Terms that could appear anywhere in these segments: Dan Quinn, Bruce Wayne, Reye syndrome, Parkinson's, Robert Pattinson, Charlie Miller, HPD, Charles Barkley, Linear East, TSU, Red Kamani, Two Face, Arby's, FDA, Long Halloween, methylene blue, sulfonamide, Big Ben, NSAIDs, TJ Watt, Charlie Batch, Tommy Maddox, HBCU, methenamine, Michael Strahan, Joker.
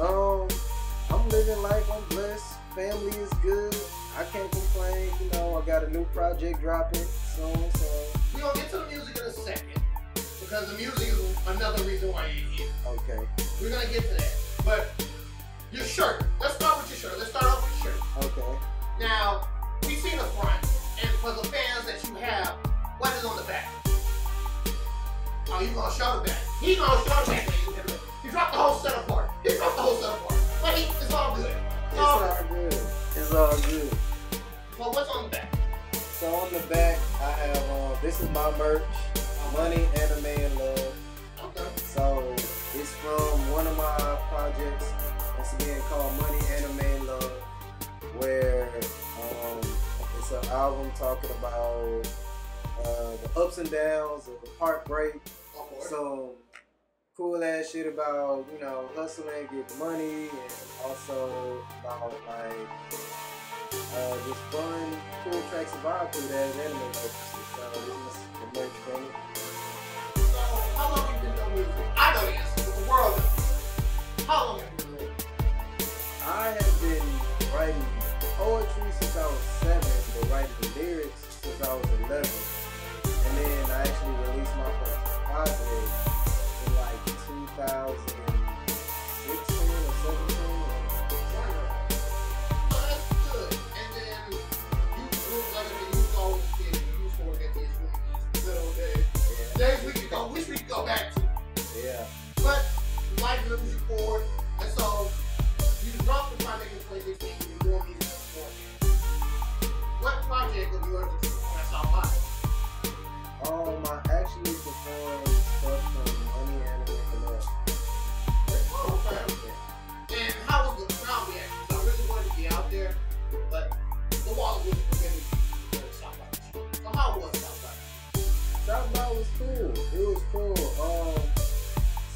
I'm living life, I'm blessed, family is good, I can't complain, you know, I got a new project dropping soon, so. We're gonna get to the music in a second, because the music is another reason why you're here. Okay. We're gonna get to that, but your shirt, let's start with your shirt, let's start off with your shirt. Okay. Now, we see the front, and for the fans that you have, what is on the back? Oh, you gonna show the back. He gonna show the back. He dropped the whole set apart. But it's all good. It's all good. Well, what's on the back? So on the back, I have, this is my merch, Money, Anime, and Love. Okay. So it's from one of my projects, once again called Money, Anime, and Love, where it's an album talking about the ups and downs of heartbreak. So cool ass shit about, you know, hustling, getting money, and also about like just fun, cool tracks to vibe through that as anime purposes. So this is the merch from it. So how long have you been doing music? I know the answer, but the world knows. How long have you been doing it? I have been writing poetry since I was 7, but writing the lyrics since I was 11. And then I actually released my first project. 2016 or 17. Oh, that's good. And then you go and you sort at this little day. Days we could go, wish we could go back to. Yeah. But life moves you forward, and so you dropped the project in 2016 and you're doing music for. What project have you undertaken? That's all mine. I actually performed stuff from Money Anime. And how was the crowd reaction? I really wanted to be out there, but the wall was preventing me from South by. So how was South by? South by was cool. It was cool.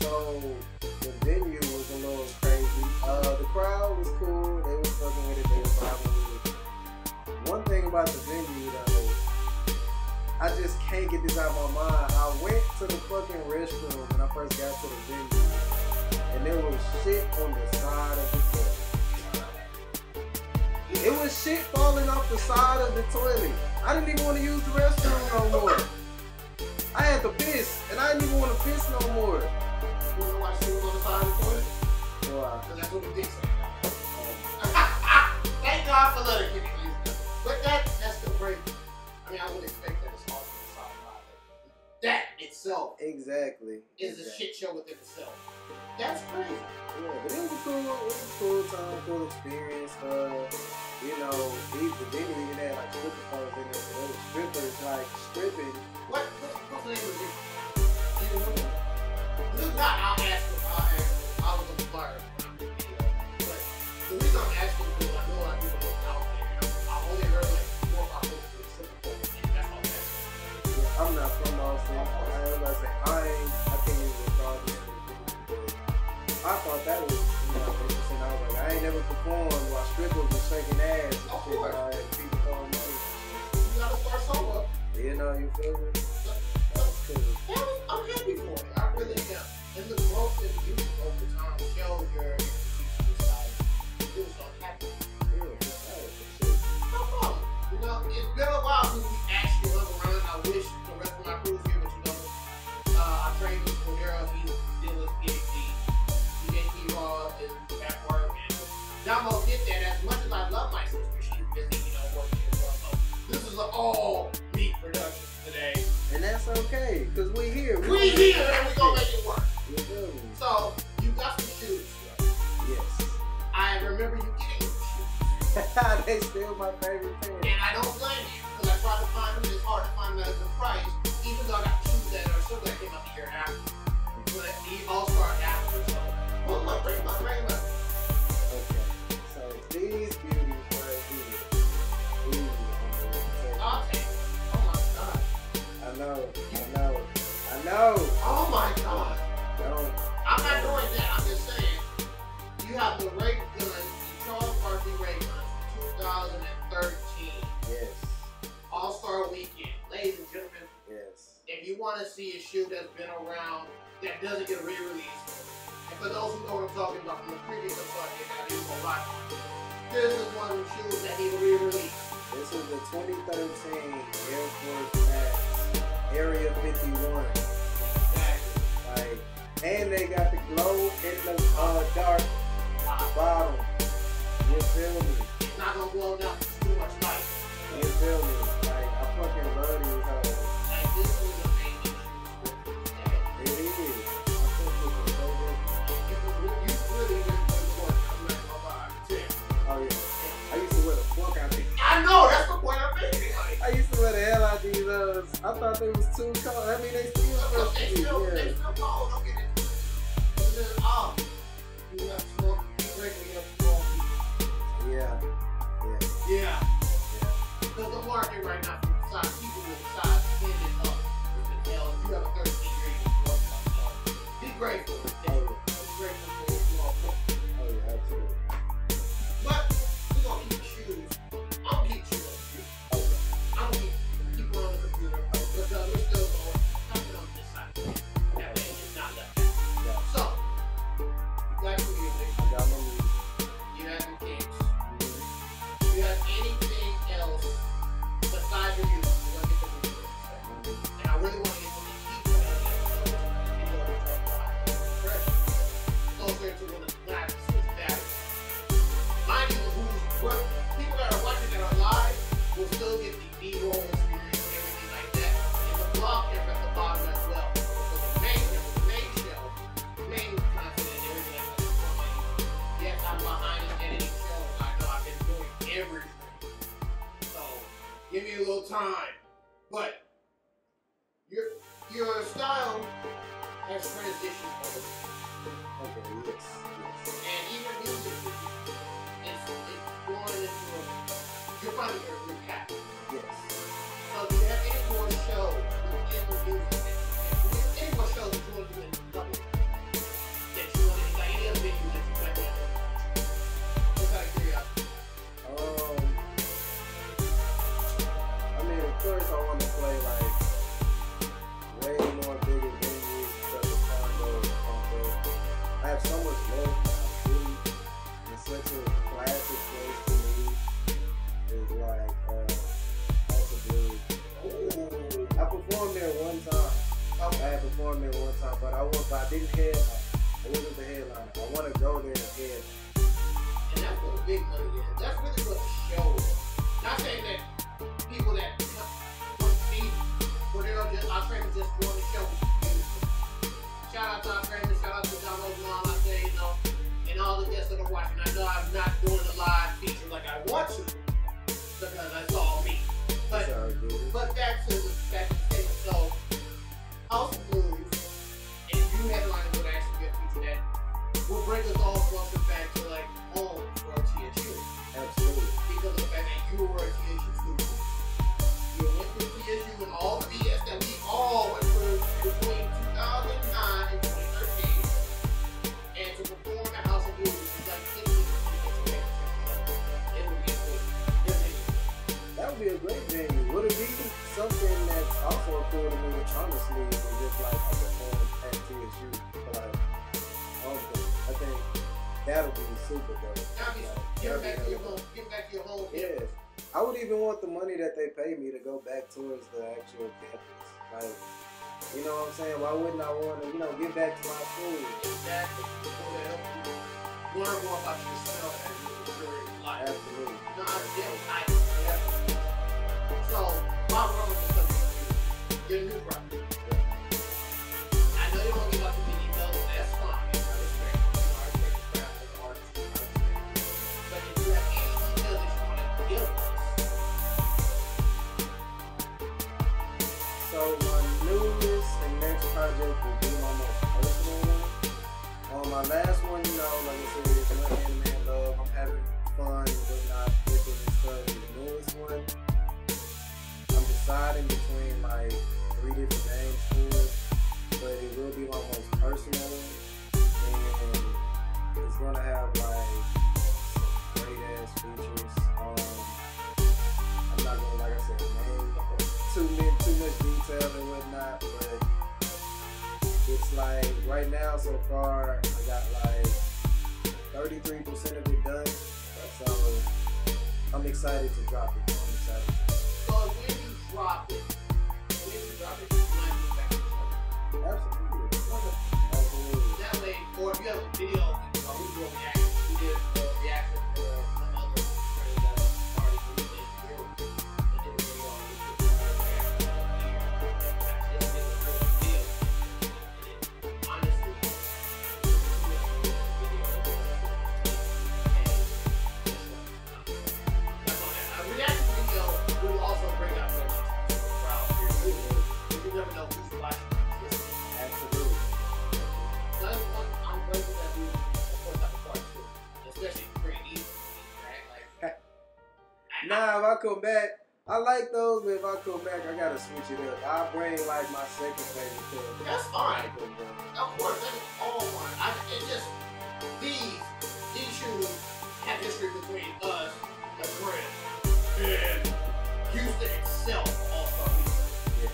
So the venue was a little crazy. The crowd was cool. They were fucking with it. They were vibing with it. One thing about the venue though, I just can't get this out of my mind. I went to the fucking restroom when I first got to the venue. And there was shit on the side of the toilet. It was shit falling off the side of the toilet. I didn't even want to use the restroom no more. I had to piss, and I didn't even want to piss no more. You know why shit was on the side of the toilet? Why? Because that's what we did. Thank God for letting you use it. But that's the break. I mean, I wouldn't expect that it's all on the side of the toilet. That itself. Exactly. Is a shit show within itself. That's crazy. Yeah, but it was a cool time, cool experience. You know, they even had like stripper clubs in there, so there were strippers like stripping. What's the name of this? You know, this is not our asking for I was a flyer when I'm in the video. But the reason I'm asking is because I know a lot of people look out there. I've only heard like 4 of our folks do stripper clubs, and that's all I'm asking. Yeah, I'm not from Austin. I can't even recall this. I thought that was, you know, interesting. I was like, I ain't never performed while strippers was shaking ass and shit like that. People throwing money. You gotta start solo. You know, you feel me? That was cool. I'm happy for it. I really am. And the growth that you do over time shows your institution side. It was so happy. Yeah, that's it. No problem. You know, it's been a while since we actually hung around. I wish the rest of my crew was here, but you know, I trained with Cordero. He did with PhD. And at work, and Damo did that. As much as I love my sister, she's busy, you know, working as well. So this is an all-meat production today. And that's okay, because we're here. We're here, and we're going to make it work. So, you got some shoes. Yes. I remember you getting some shoes. They still my favorite thing. And I don't blame you, because I tried to find them. It's hard to find them at the price, even though I got shoes that are similar that came out the year after. But these all started after, so. Bring them up. Okay, so these beauties right here. Okay. Oh my God. I know. Oh my God. Don't. I'm not doing that. I'm just saying. You have the Ray Gun, the Charles Barkley Ray Gun, 2013. Yes. All-Star Weekend, ladies and gentlemen. Yes. If you want to see a shoe that's been around that doesn't get re-released. And for those who know what I'm talking about from the previous podcast, I did a lot. This is one of the shoes that need re-released. This is the 2013 Air Force Max Area 51. Exactly. Like, and they got the glow in the dark bottom. You feel me? It's not gonna blow it up. It's too much light. You feel me? Like, I fucking love these hoes. Like, this is amazing. It is. I think this is so good. You really didn't put the work. I'm not gonna lie. Oh, yeah. I used to wear the fuck out these. I know, that's the point I'm making. Like, I used to wear the hell out these hoes. I thought they was too cold. I mean, they still cold. They still cold. Don't get it. This is off. You have to look directly up. Yeah. Because the market right now from the side, people with the side standing up with the nails. You have a 13-degree workout. Be grateful. Be grateful for what you all want. Oh, yeah, absolutely. But we're going to keep shoes. I'm going to keep shoes. Okay. I'm going to keep on the computer. Because we're still going. Nothing on this side. That man is not left. Yeah. So, like we did, I got my music. You have the kicks. You have anything else besides your music, you're going to get the music. And I really want to get some people that are closer to when the black is better. Mind you, people that are watching that are live will still get the B-roll experience and everything like that. And the blog is at the bottom as well. So the main show, the main content and everything like that. Yes, I'm behind it and anything. Everything. So give me a little time, but your style has transitioned over. Okay, yes. And even music it's going into you're finding your path. Yes. So do you have any more shows within the music? Any more shows that you want to do in the public? That you want to like any other video that you might want to do? Just out of curiosity. Of course I want to play like way more bigger venues because of Congo. I have so much love for my city. It's such a classic place to me. It's like Alphabet. I performed there one time. I had performed there one time, but I didn't headline. I wasn't the headliner. I want to go there again. And that's what the big money is. That's really what the show is. Not saying that. People that want to see where they're just our friends just doing the show. Shout out to our friends, shout out to John Oman, I say, you know, and all the guests that are watching. I know I'm not doing the live feature like I want to, because that's all me. But sorry, but back to the thing. So House of Blues, and you headlining would actually get me today, will bring us all closer back to like home for a TSU. Absolutely. Because of the fact that you were a TSU student. You went through TSU and all the BS that we all went through between 2009 and 2013. And to perform at House of Blues is like 15 years. It would be good. That would be a great venue. Would it be something that's also cool to me, honestly, is just like I performed at TSU for like I think that'll be super dope. Give back to your home. Yeah. I would even want the money that they pay me to go back towards the actual campus. Like, you know what I'm saying? Why wouldn't I want to, you know, give back to my school? Exactly. Learn more about yourself as you mature in life. Absolutely. No, yeah. So, my brother is up to you. Your new brother. Yeah. I know you don't give up to me, you know, that's fine. So my newest and next project will be my most personal one. On my last one, you know, like I said, it's my hand-to-hand love. I'm having fun and whatnot with it and stuff. The newest one, I'm deciding between like 3 different names for it, but it will be my most personal one, and it's gonna have like some great ass features. I'm not gonna, like I said, name. too much detail and whatnot, but it's like right now so far I got like 33% of it done, so I'm excited to drop it. So when you drop it, it's not just back to the show. Absolutely. Absolutely. That way, or if you have a video, we will react. Nah, if I come back, I like those, but if I come back, I gotta switch it up. I'll bring like my second favorite thing. That's fine. Of course, that's all mine. It just, these shoes have history between us, the brand, and Houston itself, also. Yes.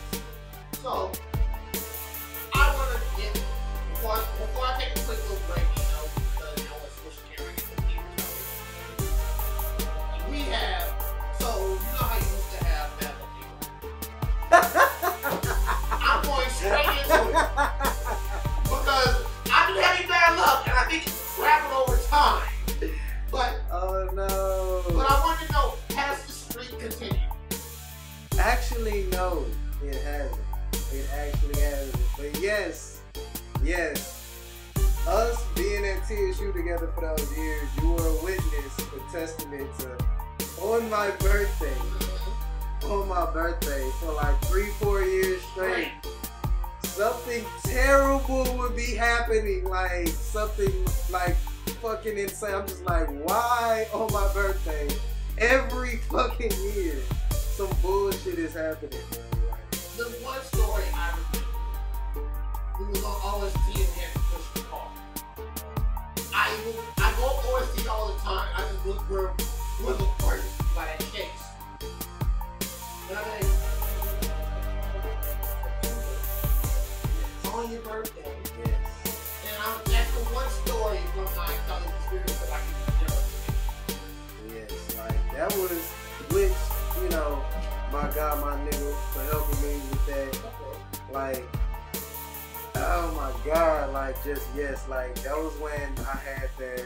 So, I wanna get, before I take a quick little break, because I've been having bad luck and I think it's traveling over time. But oh no. But I want to know, has the streak continued? Actually no, it hasn't. It actually hasn't. But yes. Us being at TSU together for those years, you were a witness, a testament to on my birthday for like 3-4 years straight. Something terrible would be happening, like something like fucking insane. I'm just like, why on my birthday every fucking year some bullshit is happening, bro? Like, the one story I remember, we was on OST and had to push the car. I go on OST all the time. I just look for one of the parties by that case. But I'm like, on your birthday. Yes. And that's the one story from my college experience that I can never forget. Yes, like that was, which, you know, my God, my nigga for helping me with that. Okay. Like, oh my God, like just, yes, like that was when I had that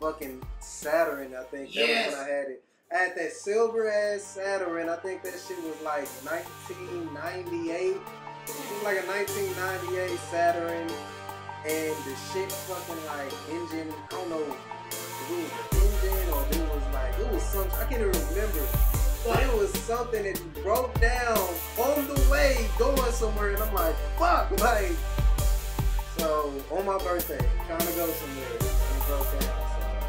fucking Saturn, I think. Yes. That was when I had it. I had that silver ass Saturn. I think that shit was like 1998. It was like a 1998 Saturn, and the shit fucking like engine, I don't know if it was the engine or if it was like, it was something, I can't even remember, but it was something that broke down on the way going somewhere, and I'm like, fuck, like, so on my birthday, trying to go somewhere, and it broke down, so.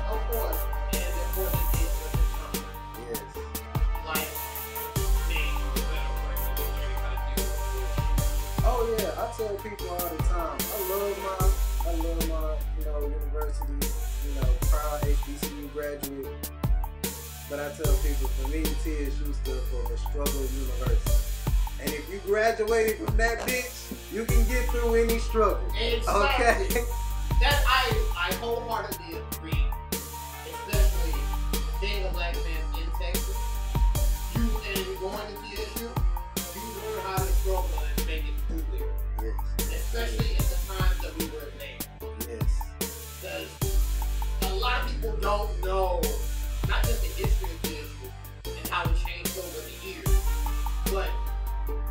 Of course, and of course it did for the time. Yes. Like, oh yeah, I tell people all the time, I love my, you know, university, you know, proud HBCU graduate. But I tell people, for me, TSU stood for a struggle university. And if you graduated from that bitch, you can get through any struggle. Exactly. Okay. That I wholeheartedly agree, especially being a black man in Texas. You and going to TSU, you learn how to struggle. Yes. Especially in the times that we were there. Yes. Because a lot of people don't know not just the history of the issue and how it changed over the years, but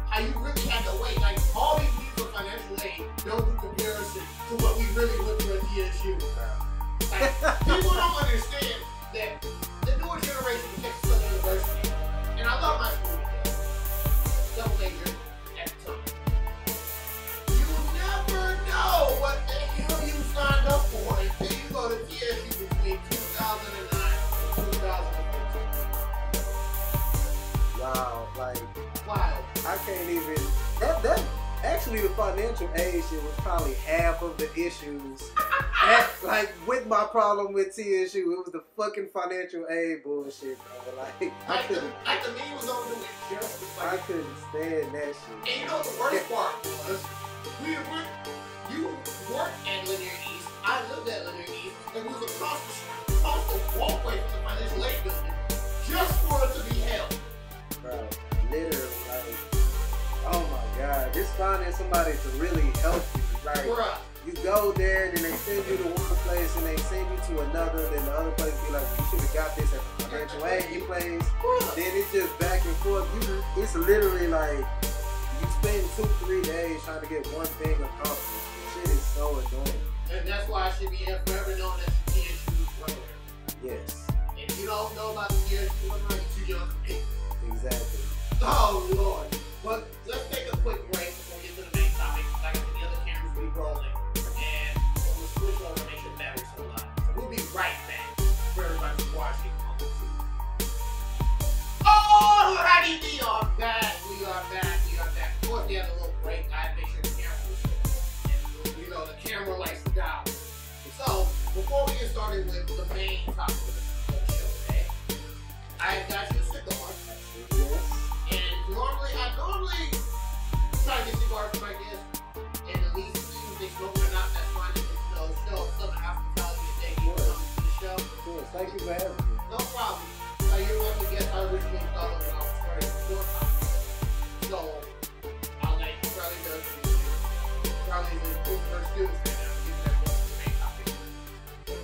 how you really had to wait. Like all these people financial aid don't do comparison to what we really went through at TSU. Like, people don't understand that the newer generation of Texas Southern University, and I love my school with that, double major at the time. What the hell you signed up for until you go to TSU between 2009 and 2015. Wow, like, wow. I can't even, that Actually, the financial aid shit was probably half of the issues. Like, with my problem with TSU, it was the fucking financial aid bullshit, bro. Like, I couldn't. Like, the league was on doing it just like, I couldn't stand that shit. And you know what the worst part was? You worked at Linear East, I lived at Linear East, and we was across the walkway from the financial aid building just for it to be held. Bro, literally, like, oh my God, just finding somebody to really help you. Like, right. You go there, then they send you to one place, and they send you to another, then the other place be like, you should have got this at the financial aid place. Right. Then it's just back and forth. It's literally like, you spend 2-3 days trying to get one thing accomplished. Shit is so annoying. And that's why I should be here forever known as the TSU player. Yes. And if you don't know about the TSU player, you're too young to pick. Exactly. Oh Lord. But let's take a quick break before we get to the main topic. Like the other cameras will be rolling, and we'll switch over and make sure batteries are alive. So we'll be right back for everybody watching on YouTube. Alrighty, we are back. We are back. Of course, we had a little break. I make sure the camera was rolling, and you know the camera likes to dial. So before we get started with the main topic of the show today, I got you a cigar. Normally, try to get cigars from my guests, and at least if they smoke or not, that's fine. If it's no show, some hospitality and thank you for coming to the show. Of course, thank you for having me. No problem. You're one of the guests I originally thought of when I was starting to do it. So, I'll let you probably know if you probably the good first students right now. Give that one the main topic. I'm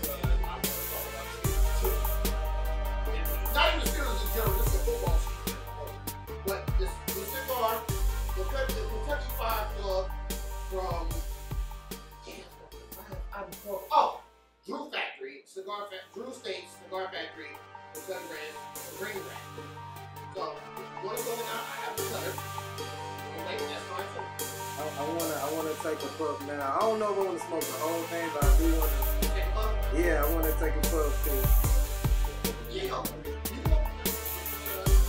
going to talk about students too. And not even students in general, just the football team. But the cigar, the Kentucky Five Club from, Drew Factory, Cigar Factory, Drew State's Cigar Factory, the Sun Brand, the Green Brand. So, want to go now? I have the cutter. I want to take a puff now. I don't know if I want to smoke the whole thing, but I do want to. Take a puff? Yeah, I want to take a puff too. Yeah.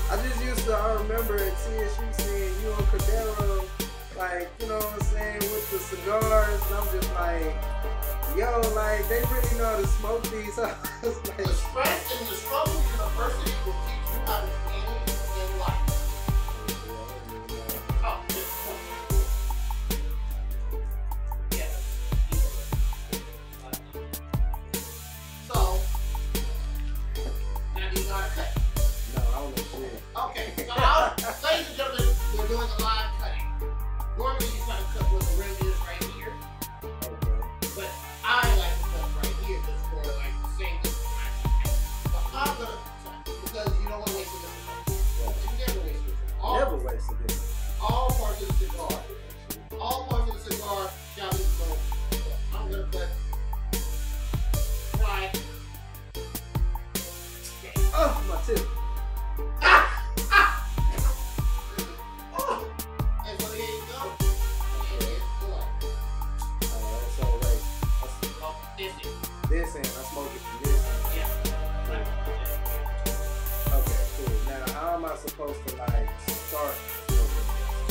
I just used to, I remember at TSU seeing you on Cadero, like, you know what I'm saying, with the cigars, and I'm just like, yo, like, they really know how to smoke these. So I was like, the stress and the struggle in university will teach you how to be in life. Oh, yeah. So, now you gotta cut. Okay, so now, ladies and gentlemen, we're doing the live cutting. Normally you try to cut where the rim is right here. Okay. But I like to cut right here just for like the same distance. But I'm going to cut because you don't want to waste a distance. You never waste a distance. Never waste a distance. All parts of the cigar. All parts of the cigar shall be smoked. I'm going to cut. Try. Okay. Oh, my tip. Supposed to like start smoking?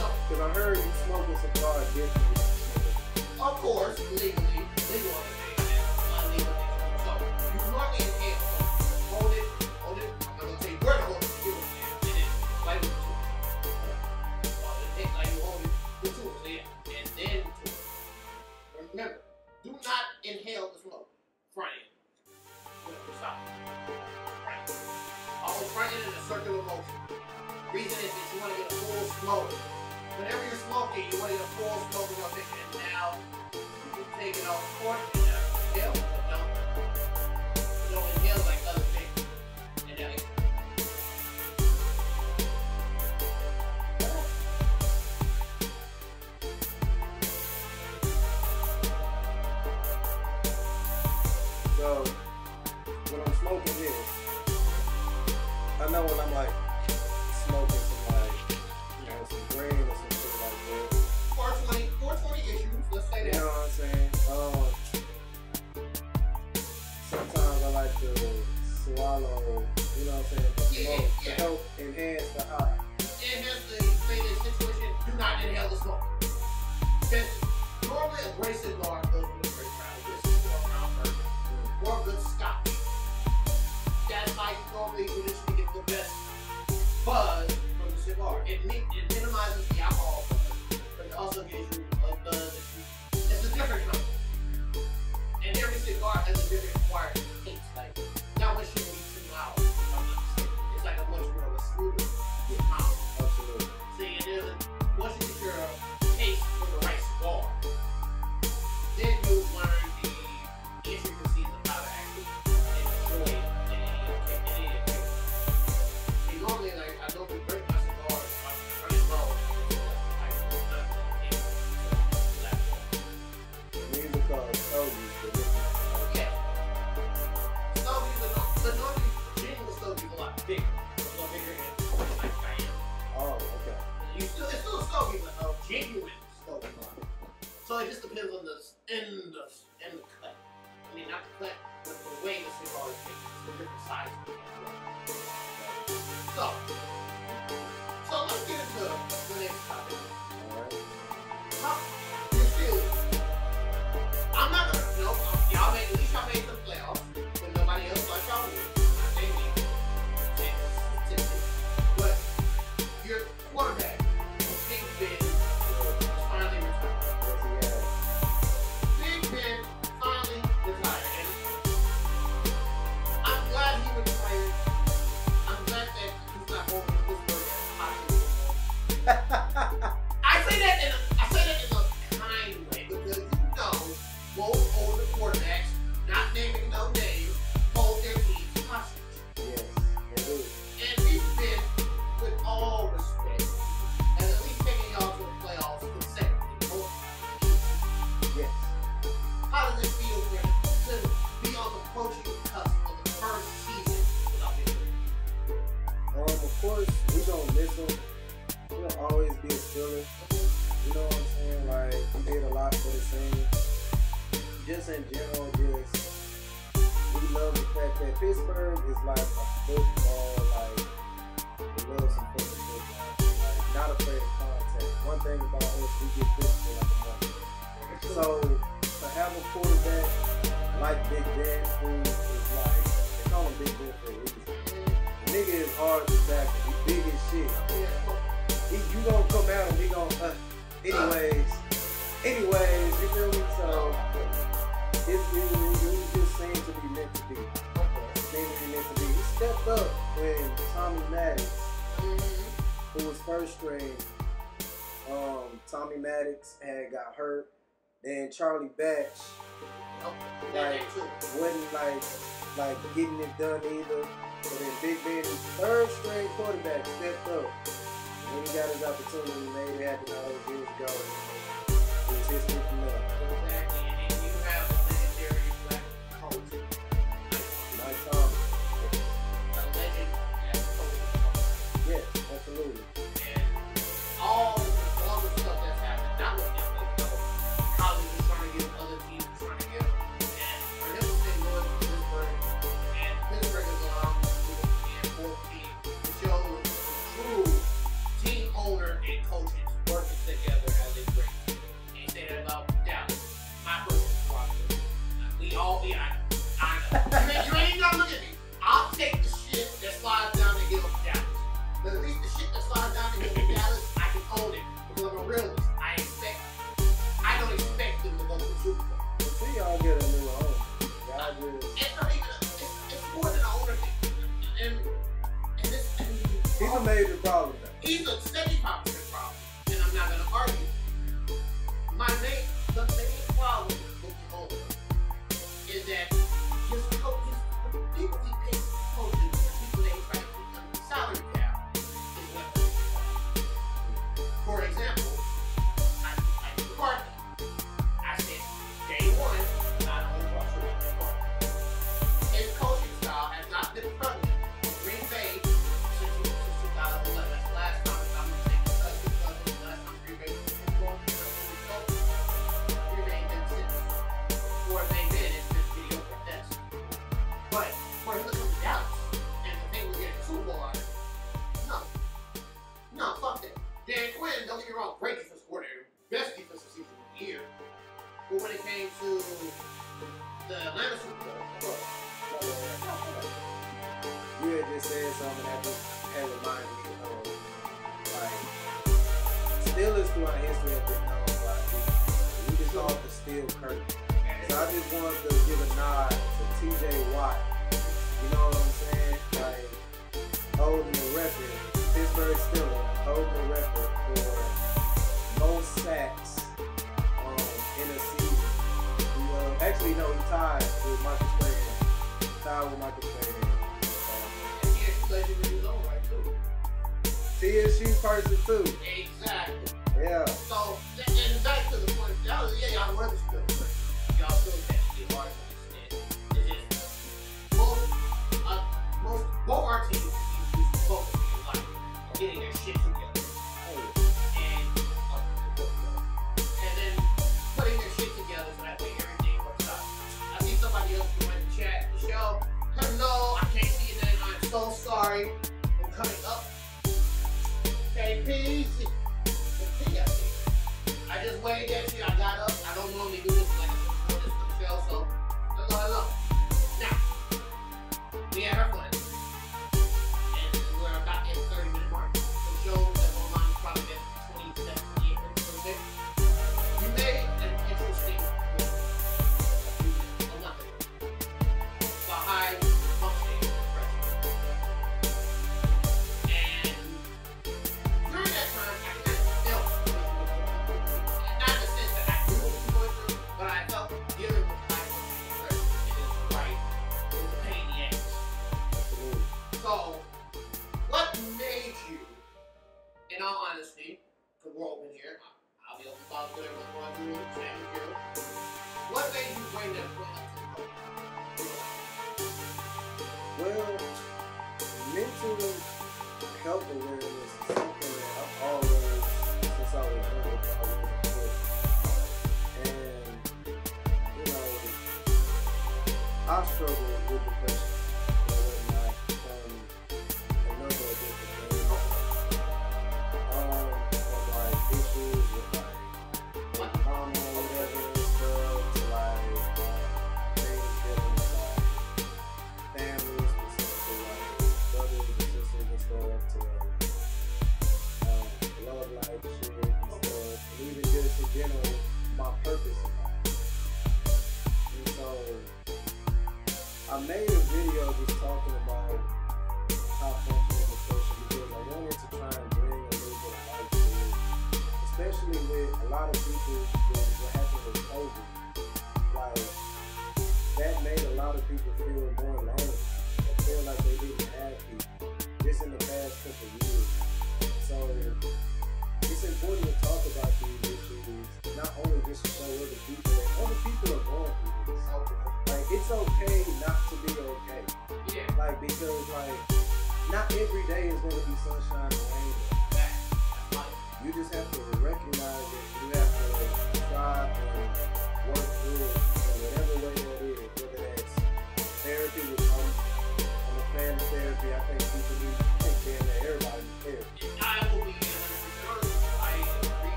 No. Because I heard you smoke a cigar differently. Of course, legally. Unlegal. So you normally inhale. Hold it. I'm gonna tell you where to hold it. And then like with the tools. Like you hold it with the tools, and then the tools. Remember, do not inhale the smoke. Front end. Stop. Right. Always front end in a circular motion. Reason is that you want to get a full smoke. Whenever you're smoking, you want to get a full smoke in your picture. And now, you can take it off the court and now inhale. Don't inhale like other things. And now so, when I'm smoking this, I know when I'm like, smoking some like, you know, some green or some shit like that. 420 issues, let's say that. You know what I'm saying? Sometimes I like to swallow, you know what I'm saying, the smoke to help enhance the high. Enhance the situation, do not inhale the smoke. sense. Normally a bracelet guard goes with a first round versus four-round person or a good Scotch. That's how you normally do this to get the best buzz from the cigar. It minimizes the alcohol buzz, but it also gives you a buzz. It's a different kind. And every cigar has a different acquired taste. Like that one should be too loud. It's like a much more of a smoother pound. Absolutely. See, it is once you get your taste for the right cigar, then you learn the intricacies of how to actually enjoy it and enjoy it. And normally, like I don't break my cigars. I'm pretty low. Like I'm not. These are called stogies. But normally, genuine stogies are a lot bigger. A little bigger than like I am. Oh, okay. It's still a stogie, but a genuine stogie. So it just depends on the end of cut. I mean, not the cut, but the way the cigar is made. The different sizes. So let's get into the next topic. All right. You feel it? I'm not gonna know. Y'all made, at least y'all made some playoffs. Nobody else like y'all do. I think it's but your quarterback, Big Ben, finally retired. Big Ben finally retired. And I'm glad he retired. I'm glad that he's not going to Pittsburgh as possible. I say that in a kind way because you know most older quarterbacks, not naming no names, hold their needs hostage. Yes, they do. And Big Ben, with all respect, has at least taken y'all to the playoffs consecutively. Yes. How does it feel to be on the approaching cusp of the first season without Big Ben? Of course, we gonna miss him. We gonna always be a Steeler. You know what I'm saying? Like, he did a lot for the team. Just in general, we love the fact that Pittsburgh is like a football, like, we love some football, like, not afraid of contact. One thing about us, we get physical like a monster. So, to have a quarterback like Big Ben, who is like, they call him Big Ben for a reason. The nigga is hard to tackle. He's big as shit. You gonna come out and he gonna, anyways, you feel me? So, it just seemed to be meant to be. He stepped up when Tommy Maddox, who was first string, Tommy Maddox had got hurt. Then Charlie Batch, wasn't like getting it done either. But then Big Ben, third string quarterback, stepped up. When he got his opportunity, he made it happen all those years ago. It was just looking up. Absolutely. And all the stuff that's happened, not with him, but college is trying to get him, other teams are trying to get him. And for him to stay loyal to Pittsburgh, and Pittsburgh is along with and 14, to show the true team owner and coaches working together as a great team. And say that about Dallas, my personal problem. We all be honest. You ain't gonna look at me. I'll take the shit that slides down and give them Dallas. But at least the shit that slides down to go to Dallas, I can own it. Because I'm a realist. I don't expect them to go to the Super Bowl. Until y'all get a new owner. It's not even it's more than an owner thing. He's a major problem though. He's a 75% problem. And I'm not gonna argue. The main problem with the owner is that his coaches, the people he picks coaches, the people that he tries to keep them salary. For example, I do McCarthy. I said, day one, not only brought you up McCarthy. His coaching style has not been perfect. Green Bay since 2011. That's the last time I'm going to take the last time Green Bay was going to the Green Bay didn't sit. Or if they did, it's been mediocre at best. But for him to come to Dallas and the thing was getting too hard, no, fuck that. Dan Quinn, don't get me wrong, great defensive coordinator, best defensive season. came to the Atlanta Super. You had just said something that just had reminded me of, like, Steelers throughout history have been known by people. You just off the steel curtain. So I just wanted to give a nod to TJ Watt. You know what I'm saying? Like, holding the record, Pittsburgh Steelers holding the record for most sacks in a season. Actually, no, he tied with Michael Strahan. And he actually played it in his own right, too. TSU person, too. Exactly. Yeah. So, and back to the point, y'all were the Steelers. Y'all still can't get hard to understand. It's just, both our teams used to focus on getting their shit together. And then putting their shit together so that way everything works out. I see somebody else who went to chat the show. Hello, I can't see your name. I'm so sorry. I'm coming up. Okay, peace. I just weighed that shit. I got up. I don't normally do this like this on the show, so that's all I love. Now, we had our fun.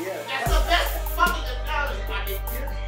That's the best fucking analogy I can give you.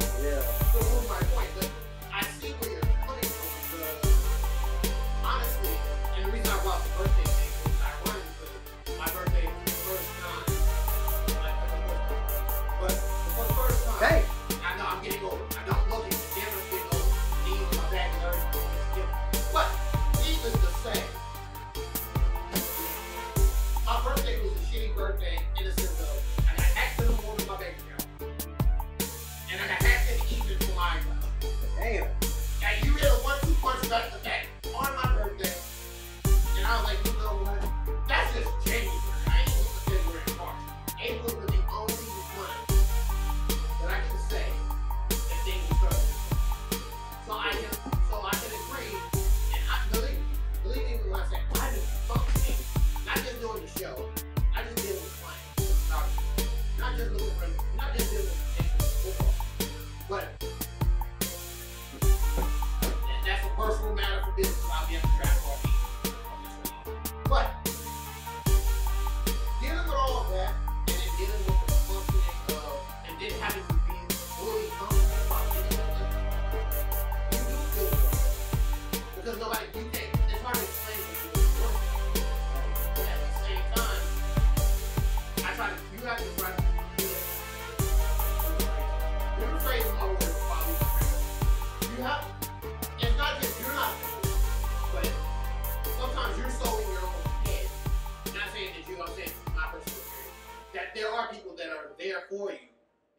for you.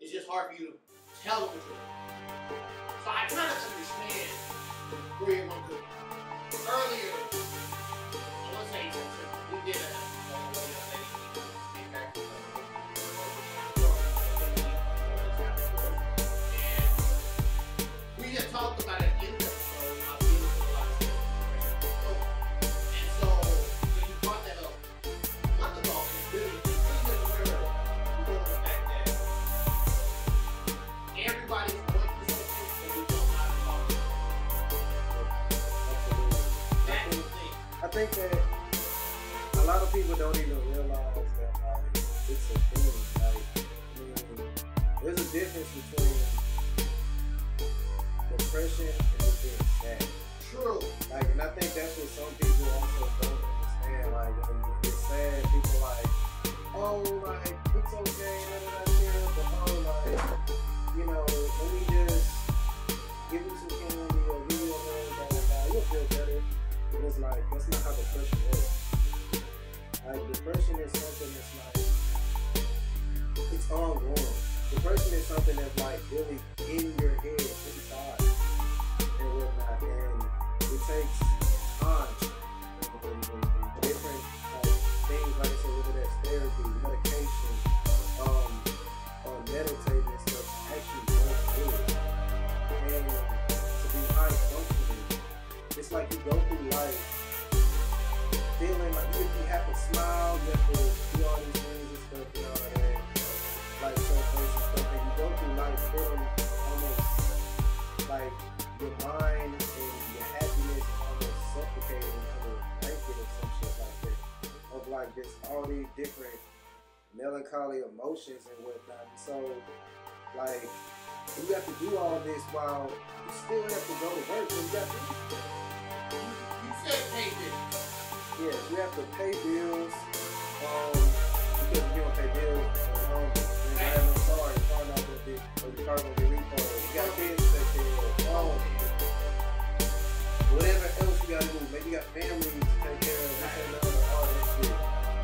It's just hard for you to tell them what you're doing. So I kind of understand where you're going to go. Earlier, I want to say we did a we just talked about it. I think that a lot of people don't even realize that like, it's a thing. Like, I mean, there's a difference between depression and being sad. True. Like, and I think that's what some people also don't understand. Like, when it's sad, people like, oh, like it's okay, but oh, like, you know, let me just give you some candy or give you a hug, you'll feel better. It was like, that's not how depression works. Like, depression is something that's like, it's ongoing. Depression is something that's like really in your head, inside, and whatnot. And it takes time and different like, things, like I said, whether that's therapy, medication, or meditating and stuff, actually work through it. And to be high functioning, it's like you go through life feeling like you have to smile, you have to do all these things and stuff, you know, and like so face and stuff, and you go through life feeling almost like your mind and your happiness almost suffocating under a blanket or some shit like that. Of like just all these different melancholy emotions and whatnot. So like you have to do all this while you still have to go to work, and you have to you said pay bills. Yes, you have to pay bills. Because if you don't pay bills, you're not having a car, your car not gonna be, or your car gonna be repoed. You got kids that pay bills, whatever else you gotta do. Maybe you got family to take care of, this and that, all that shit.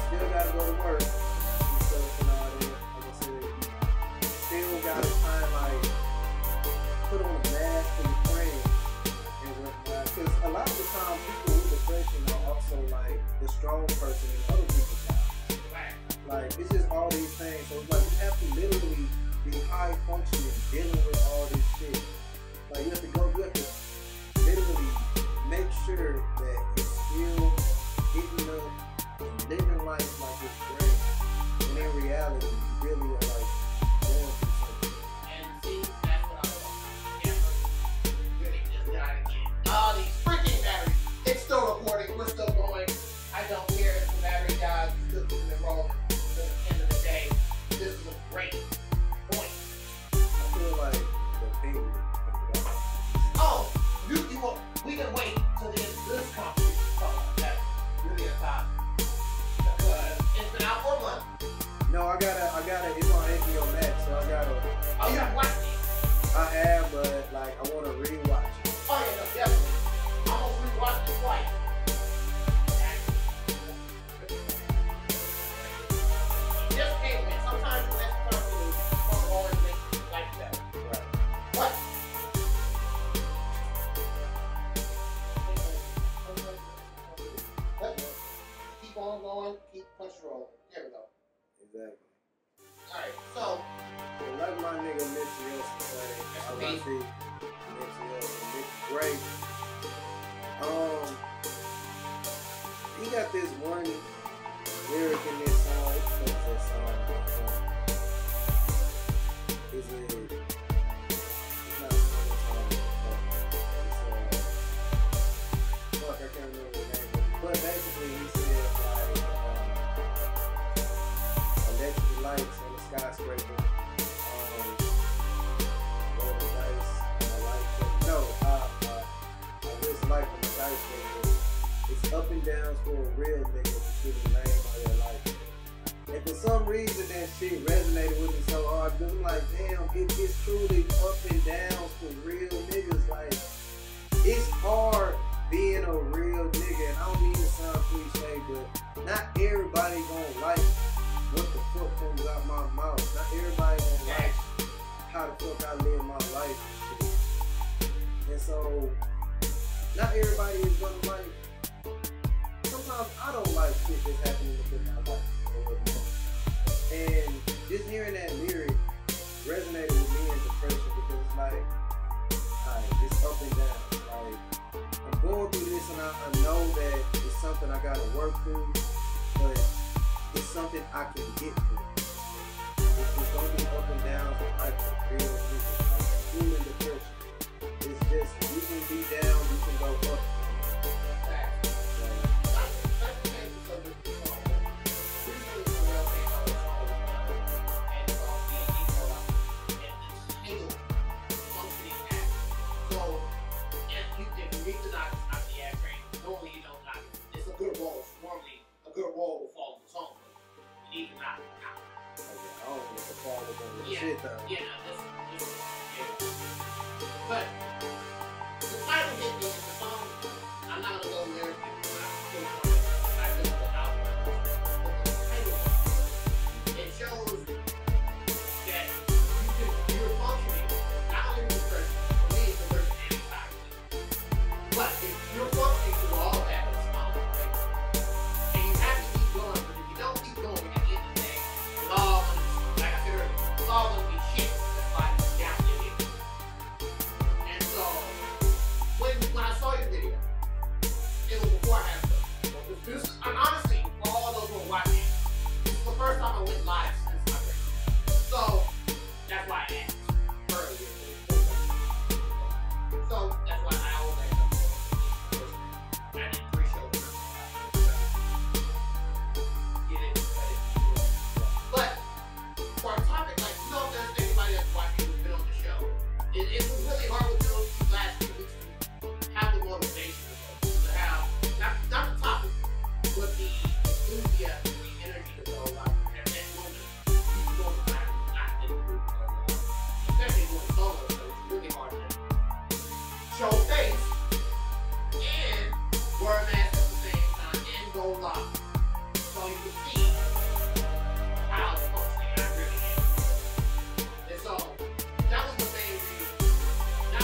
Still gotta go to work. Still gotta find like put on a mask for your friends and whatnot. Because a lot of the time people with depression are also like the strong person in other people's lives. Like it's just all these things. So it's like you have to literally be high functioning, dealing with all this shit. Like you have to go, you have to literally make sure that you're still getting up and living life like it's great. And in reality, you really are like everybody gonna like what the fuck comes out my mouth. Not everybody how the fuck I live my life and shit. And so, not everybody is gonna like, sometimes I don't like shit that's happening within my life. And just hearing that lyric resonated with me in depression because it's like it's up and down. Like, I'm going through this and I know that it's something I gotta work through, but it's something I can get through. It's going to be up and down with like the real people. Cool in depression. It's just, you can be down, you can go up. So, if you do not knock the ass train, normally you don't knock it. It's a good wall. Normally, a good wall will fall to home. You need to knock it out. I don't think the fall was on the shit though. Yeah, that's but the title hit me in the song. I'm not gonna go there because I listen to the album. But the title, it shows that you're functioning not only with person, but me as a person and toxic. But if you're functioning through all that, it's all right. And you have to keep going, but if you don't keep going at the end of the day, it's all it's all going to be shit that's like down your head. And so, when I saw your video, it was before I had this. And honestly, for all those who are watching, this is the first time I went live since my birthday. So, that's why I asked earlier. So, that's why I always asked I didn't pre-show it. Get it. But, for a topic, it was really hard with those last few weeks to have the motivation to have, not the topic, but the enthusiasm, the energy to go about at that moment. People go back and not in the group, especially going solo, so it's really hard to show face and wear a mask at the same time and go live. So you can see how functioning I really am. And so, that was the main reason. How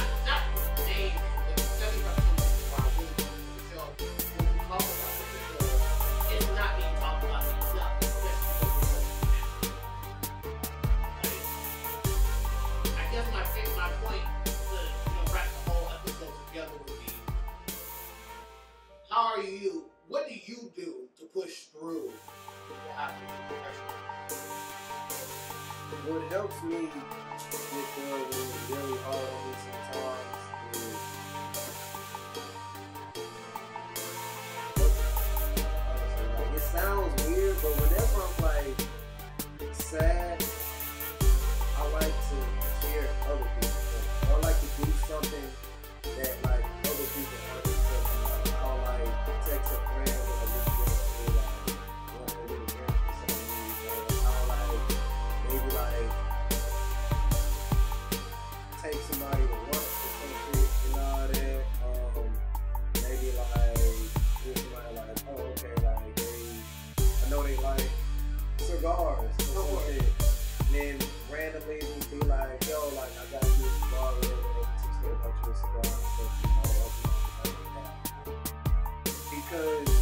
are you? What do you do to push through depression? What helps me with when it's really hard on me sometimes is it sounds weird, but whenever I'm like sad, I like to share other people. I like to do something that like other people aren't. Text a friend or a little I'll like maybe like take somebody to lunch or some shit and all that. Maybe like give somebody like, oh okay, like they I know they like cigars or some shit. And then randomly just be like, yo, like I got you a cigar or whatever, got you a cigar and stuff, you know. Because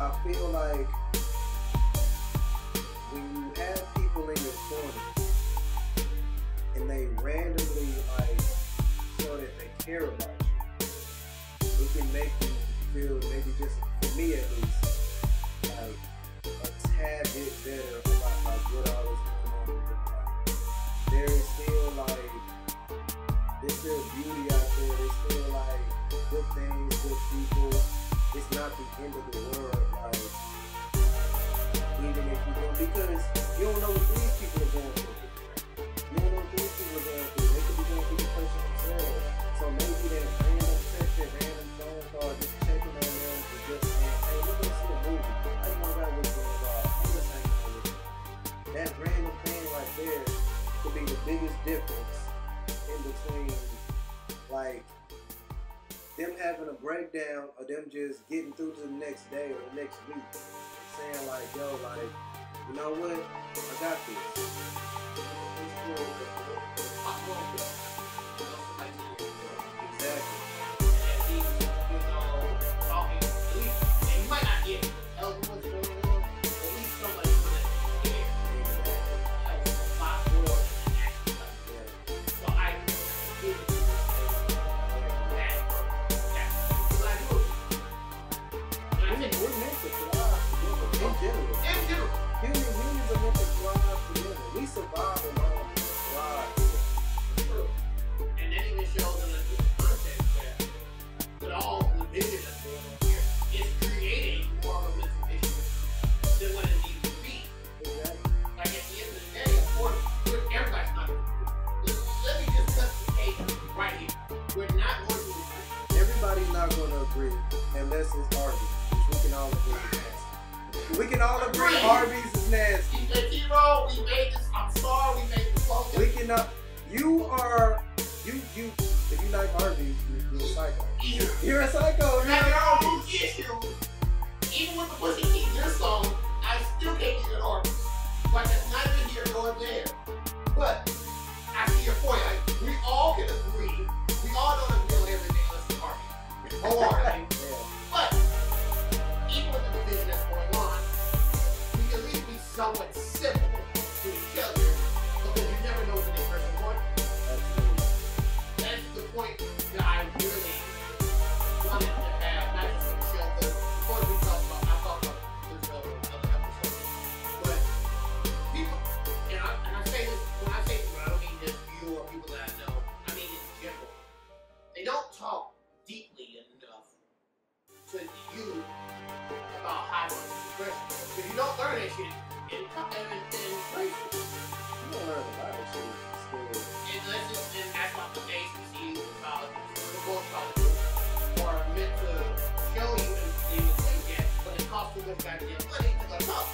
I feel like when you have people in your corner and they randomly like show that they care about you, it can make you feel maybe just, for me at least, like a tad bit better about like what I was going on with my life. There is still like, there's still beauty out there, there's still like good things, good people. It's not the end of the world, like, even if you don't, because you don't know what these people are going through. You don't know what these people are going through. They could be going through depression themselves. So maybe that random text, that random phone call, just checking on them to just saying, hey, we're going to see a movie. I don't know about what's going on. I'm just hanging out with you. That random thing right there could be the biggest difference in between, like, them having a breakdown or them just getting through to the next day or the next week saying like, yo, like, you know what, I got this. is Arby's, which we can all agree is nasty. We can all agree Arby's is nasty. DJ T-Roll, we made this. I'm sorry, we made this focus. We cannot. You are, you, if you like Arby's, you're a psycho. You're a psycho. You're an Arby's issue. Even with the pussy eating your soul, I still can't get an Arby's. Like, it's not even here nor there. But I see your point. Like, we all can agree. We all know the real everything. Let's party. Wholeheartedly. But even with the division that's going on, we can at least be somewhat civil to each other because you never know what the next person wants. Absolutely. That's the point that I really wanted to have. Not just to show because before we talked about, I thought about this in another episode. But people, and I say this, when I say this, I don't mean just you or people that I know. I mean in general. They don't talk deeply enough to you about how to express it. Because you don't learn that shit in crazy. You don't learn a lot of shit in school. Unless it's in the days you see in college, both colleges are meant to show you and say that, but it costs too much goddamn money to go up.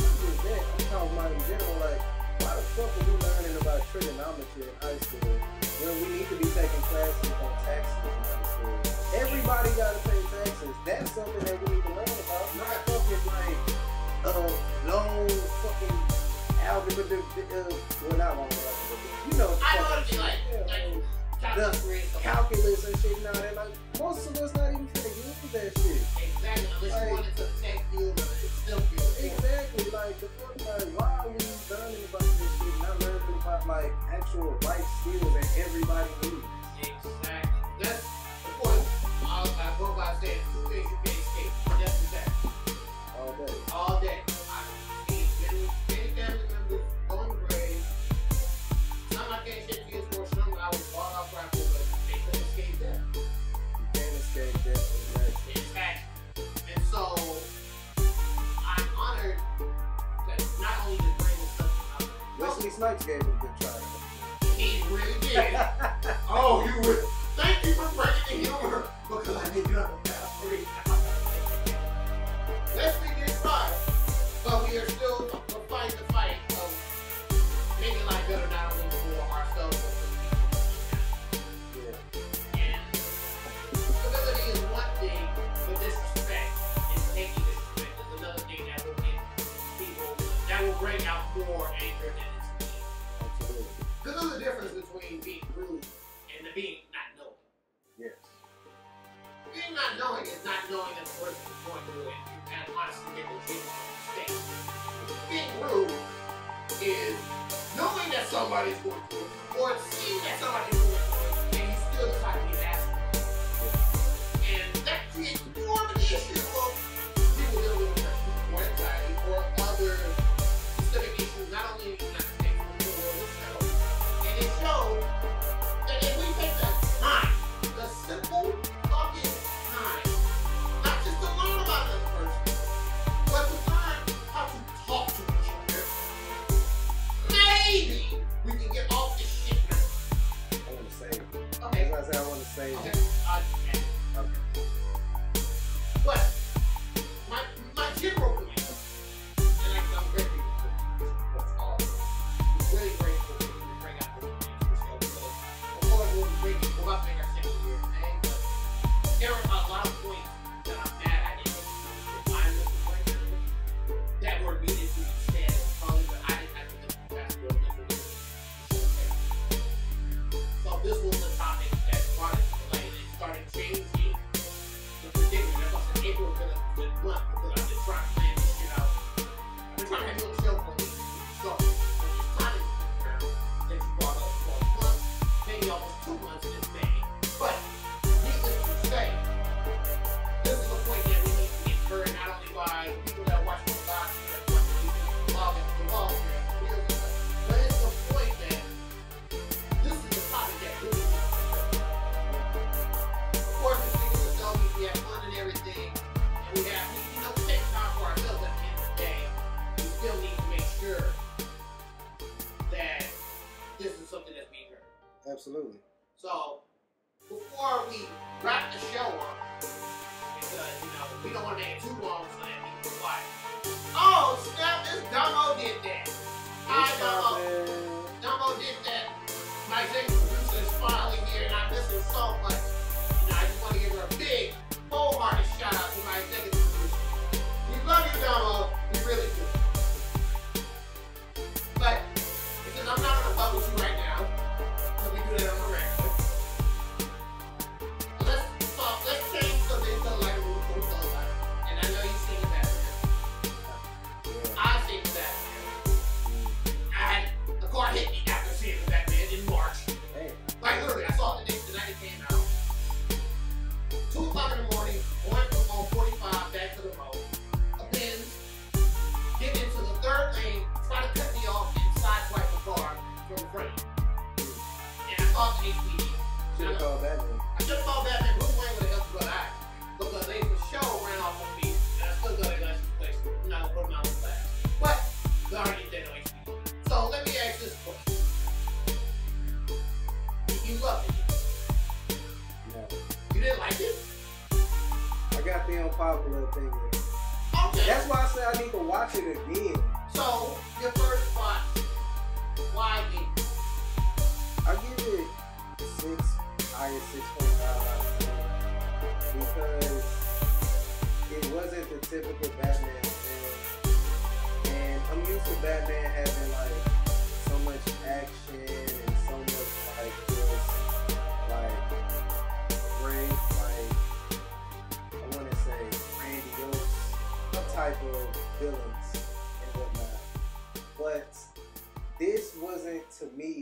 I'm talking about in general, like, why the fuck are we learning about trigonometry in high school when we need to be taking classes on taxes in high school? Everybody gotta pay taxes. That's something that we need to learn about. Not fucking like long fucking algebra. Well, not long algebra. You know, I know what you like. The calculus and shit. Now that like most of us not even gonna use that shit. Exactly. Unless you want it to the tech field or it's still field. Exactly. Like the fuck, like why are we learning about this shit? Not learning about like actual life skills that everybody needs. Exactly. That's the point. I go by saying 2 days you can escape. That's exactly. All day. All day. Snipes gave it a good try. He really did. Oh, you would. Thank you for breaking the humor because I did not have three. Let's be good five, but we are still fighting the fight of making life better not only for ourselves but for people. Yeah. And civility is one thing, but disrespect and taking disrespect is another thing that will get people that will bring out more anger than. Because there's a difference between being rude and the being not knowing. Yes. Being not knowing is not knowing that the person is going through it and honestly making a mistake. Being rude is knowing that somebody's going through it or seeing that somebody's going through it and you still decide to be an asshole. Yeah. And that creates more of an issue of people dealing with depression or anxiety or other specific issues, not only in the United States. It shows that if we take the time, the simple fucking time, not just to learn about another person, but the time how to talk to each other, maybe we can get off this shit now. I want to save it. Okay. As I said, I want to save it. Okay. Okay. But my general point, and I'm very grateful. That's all. I'm really grateful. There are a lot of points that I'm mad I didn't find that were needed to be said, probably, but I didn't have to that's real different. So this was the topic that brought it to play and it started changing the prediction. That's why I said April was going to blunt because I've been trying to plan this shit out. I've been trying to do a show for me. So when this topic that you brought up for a month, maybe almost 2 months in this day. But by people that watch the box, that watch the vlog, and but it's the point that this is the topic that really is. Of course, the thing is that we have fun and everything, and we have, you know, we take time for ourselves at the end of the day. We still need to make sure that this is something that's being heard. Absolutely. So, before we wrap the show up, because, you know, We don't want to name too long so that people are quiet. Oh, snap, this Dumbo did that. Hi, Dumbo. Dumbo did that. My executive producer is finally here, and I miss him so much. And I just want to give her a big, wholehearted shout out to my executive producer. We love you, Dumbo. We really do. But, because I'm not going to fuck with you right now, because we do that on the regular. Let's change something to like a little life. And I know you sing that. I sing that. The car hit me after seeing that man in March. Hey. Like literally, I saw it the next night it came out. 2 o'clock in the morning, going from on 45 back to the road. A pin, get into the third lane, try to cut me off and sideswipe the car from the front. And I called the HPD. Should've called Batman. I should've called Batman. Bruce Wayne would've helped you a lot. Because they for sure ran off on me. And I still got a nice place. I'm not gonna put them out in class. But they already did no HPD. So let me ask this question. You loved it. No. You didn't like it? I got the unpopular thing there. Okay. That's why I said I need to watch it again. So, your first watch, why did you? I give it 6.5 out of 10 because it wasn't the typical Batman film. And I'm used to Batman having like so much action and so much like just like great, like I want to say grandiose type of villains and whatnot. But this wasn't to me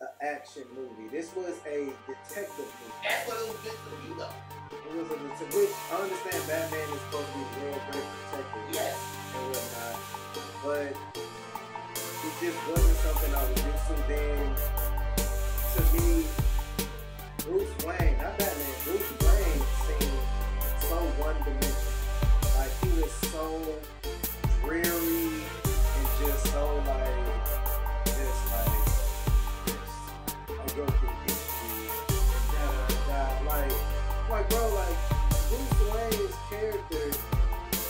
an action movie. This was a detective movie. That's what it was meant to be, though. It was a detective, which I understand Batman is supposed to be a real great detective. Yes. And whatnot. But it just wasn't something I was used to. Then, to me, Bruce Wayne, not Batman, Bruce Wayne seemed so one-dimensional. Like, he was so dreary and just so, like, just, like, go through history and da-da-da. Like, bro, like, Bruce Wayne's character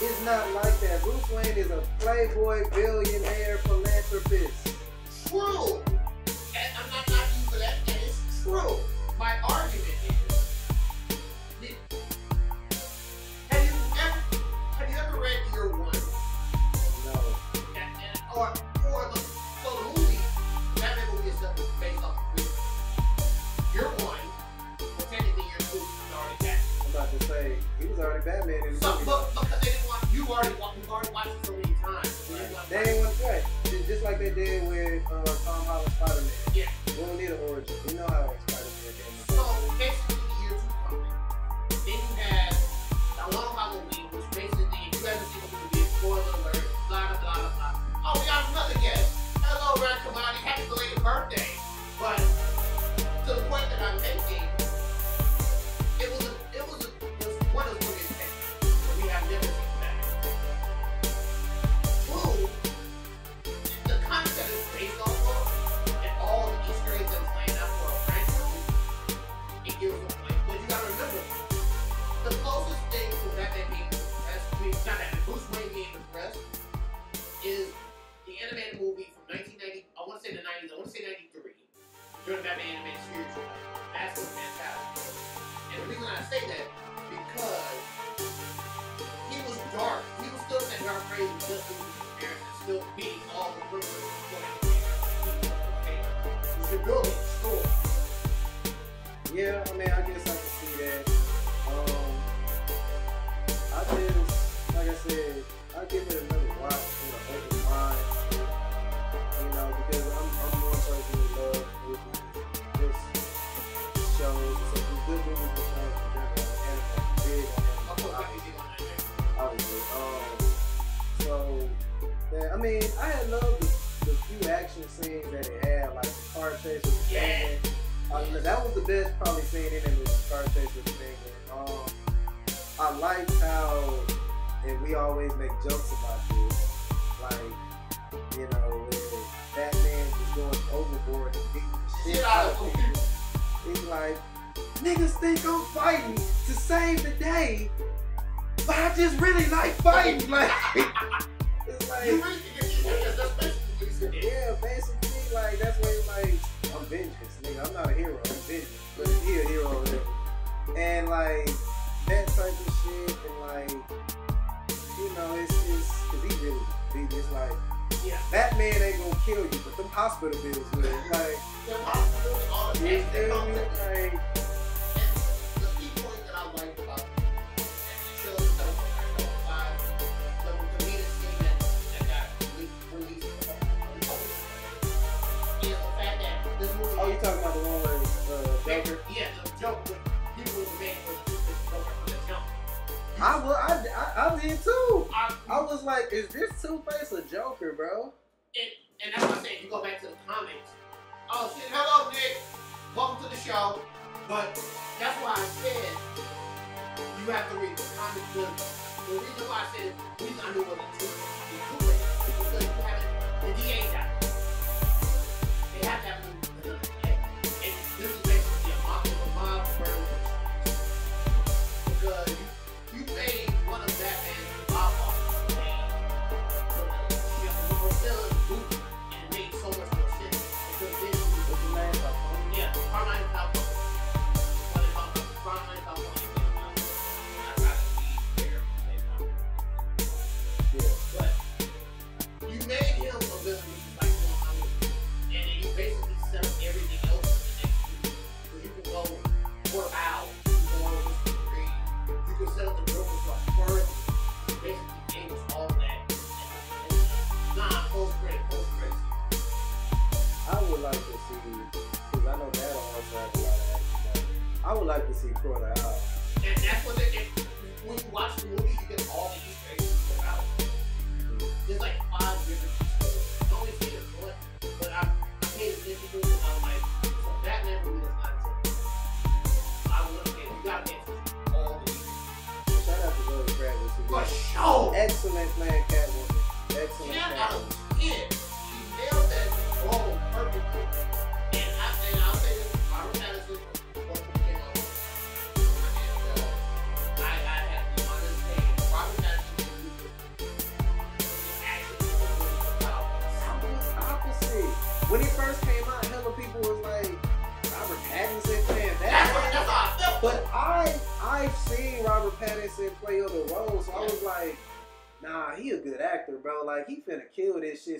is not like that. Bruce Wayne is a playboy, billionaire, philanthropist. True! And I'm not knocking you for that, and it's true. My argument is, have you ever read Year One? No. The movie, that movie is based off of Year 1, but technically Year 2 was already Batman. I'm about to say, he was already Batman in the movie. But they didn't want, you already watched it so many times. Right. They didn't want to try it. Just like they did with Tom Holland's Spider-Man. Yeah. We don't need an origin. We know how Spider-Man came in. So basically the Year 2 comic. Then you had the Long Halloween, which basically, if you haven't seen the movie, spoiler alert, blah, blah, blah, blah. Oh, we got another guest. Hello, Red Kamani. Happy belated birthday. But to the point that I'm making, it was one of the biggest things that we have never seen back. True, the concept is based on love, and all the Easter eggs that are playing out for a franchise, it gives a point. But you gotta remember, the closest thing to Batman being depressed, Bruce Wayne being depressed, is the animated movie from 1990, I want to say the 90s, I want to say 93. During the Batman animated series, that's what's fantastic. And the reason I say that, because he was dark. He was still in that dark phase of just losing his parents and still beating all the criminals before he was building a store. Yeah, I mean, I guess I can see that. I just, like I said, I give it another watch with an open mind. You know, because I'm one person who loves movies. Shows some good movies and shows in general, and big, obviously. So, yeah, I mean, I had loved the few action scenes that it had, like the car chase with the Penguin. That was the best probably scene in it, was the car chase with the Penguin. I liked how, and we always make jokes about this, like, you know, when Batman was going overboard and beating the shit out of people. He's like, niggas think I'm fighting to save the day, But I just really like fighting. Like, it's like, you really can get your hands. That's basically what he said. Yeah, basically, like, that's why he's like, I'm vengeance, nigga. I'm not a hero, I'm vengeance. But he a hero, nigga. And, like, that type of shit, and, like, you know, it's, cause he really, it's like, yeah, Batman ain't gonna kill you, but them hospital bills will. Like, them hospital bills, all the things that come with it. Like, I was like, is this Two Face a Joker, bro? And that's what I'm saying. You go back to the comments. Oh shit! Hello, Nick. Welcome to the show. But that's why I said you have to read the comments. The reason why I said we understood the Two Face because you have the DA guy. They have to have the DA, and this is basically a mob of because you made one of Batman's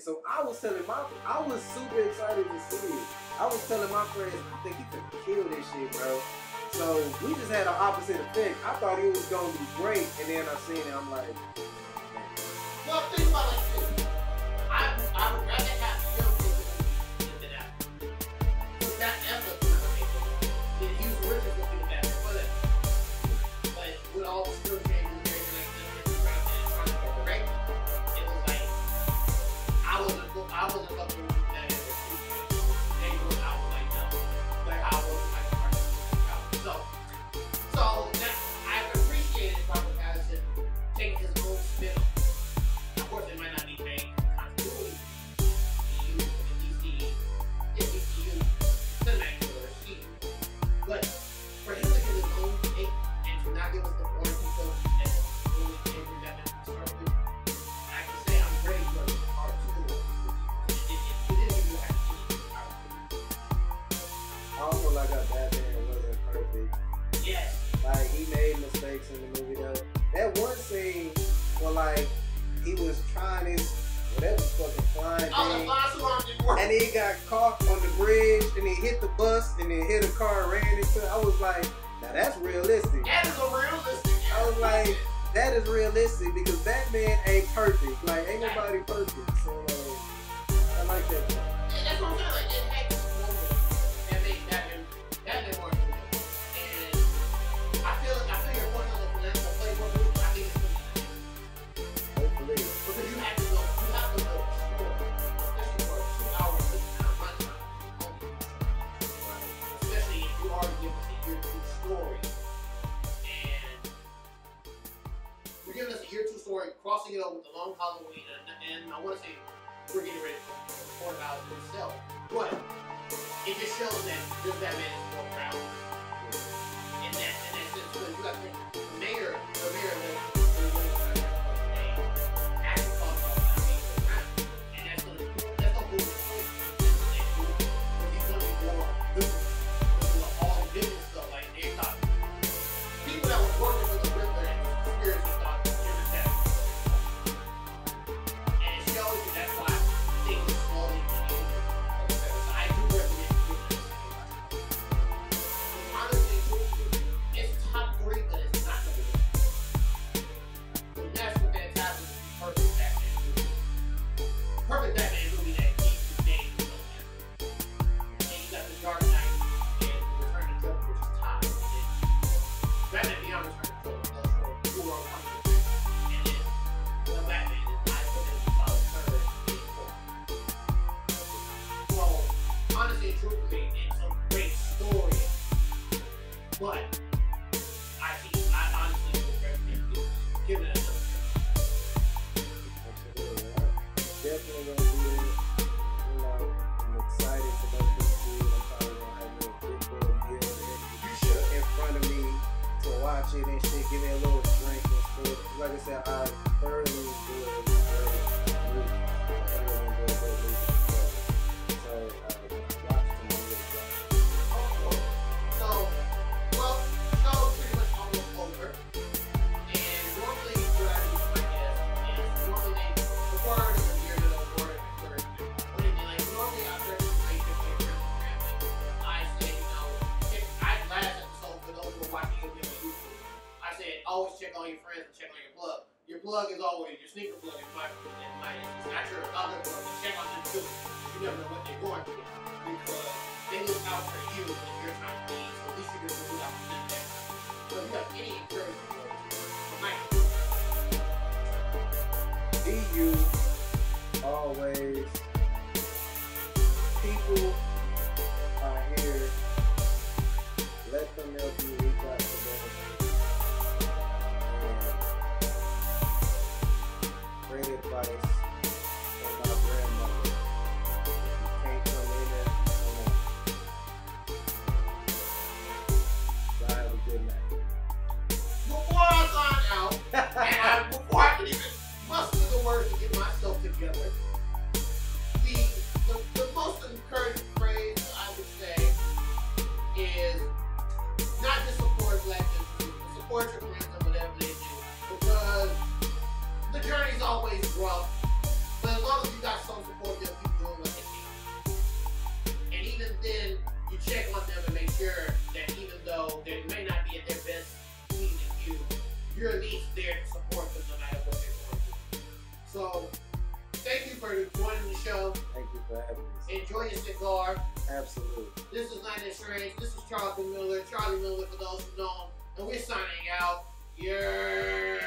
so I was super excited to see it. I was telling my friends, I think he could kill this shit, bro. So we just had an opposite effect. I thought he was gonna be great, and then I seen it. I'm like, well, think about it like this. I would rather have him than that. Because that effort that he was working with me back for that. But with all the still changes, I wasn't fucking with that ever. They were out like that. Like I wasn't like part of the crowd. So that I appreciated Robert Pattinson taking his own spin on. Of course it might not be paying continuity in DC in DCU cinematic or but for him to get his own take and to not give us the warranty so that really came from that perspective, I can say I'm ready for it. I got Batman wasn't perfect. Yeah. Like he made mistakes in the movie though. That one scene where like he was trying his whatever fucking flying thing. Oh, the flying and he got caught on the bridge and he hit the bus and then hit a car and ran into it. I was like, now that's realistic. That is a realistic. I was like, that is realistic because Batman ain't perfect. Like ain't nobody perfect. So I like that. Yeah, that's what I'm saying. Like, it makes crossing it over with the Long Halloween, and I want to say we're getting ready to talk about it itself. But it just shows that this Batman is more proud. And that sense, you got the mayor, But I think I honestly would recommend giving it another shot. Definitely gonna do it. You know, I'm excited about this dude. I'm probably gonna have a good little meal in front of me to watch it and shit. Give me a little drink and shit. Like I said, I thoroughly enjoyed it. Plug is always your sneaker plug is my not your other plug. Check on them too. You never know what they're going through because they look out for you and you're trying to be. So at least you're gonna look out for them. So if you have any encouragement, DU always people are here. Let them help you reach out to them. Great advice from my grandmother. You can't come in there alone. So have a good night. Before I sign out, and before I can even muster the words to get myself together, the most encouraging phrase I would say is not to support black businesses, but support your friends or whatever they do. Because the journey's always rough, but as long as you got some support, they'll keep doing what they can. And even then, you check on them and make sure that even though they may not be at their best needs of you, you're at least there to support them no matter what they're going through. So, thank you for joining the show. Thank you for having us. Enjoy your cigar. Absolutely. This is Linear East. This is Charlie Miller for those who know him. And we're signing out. Yeah.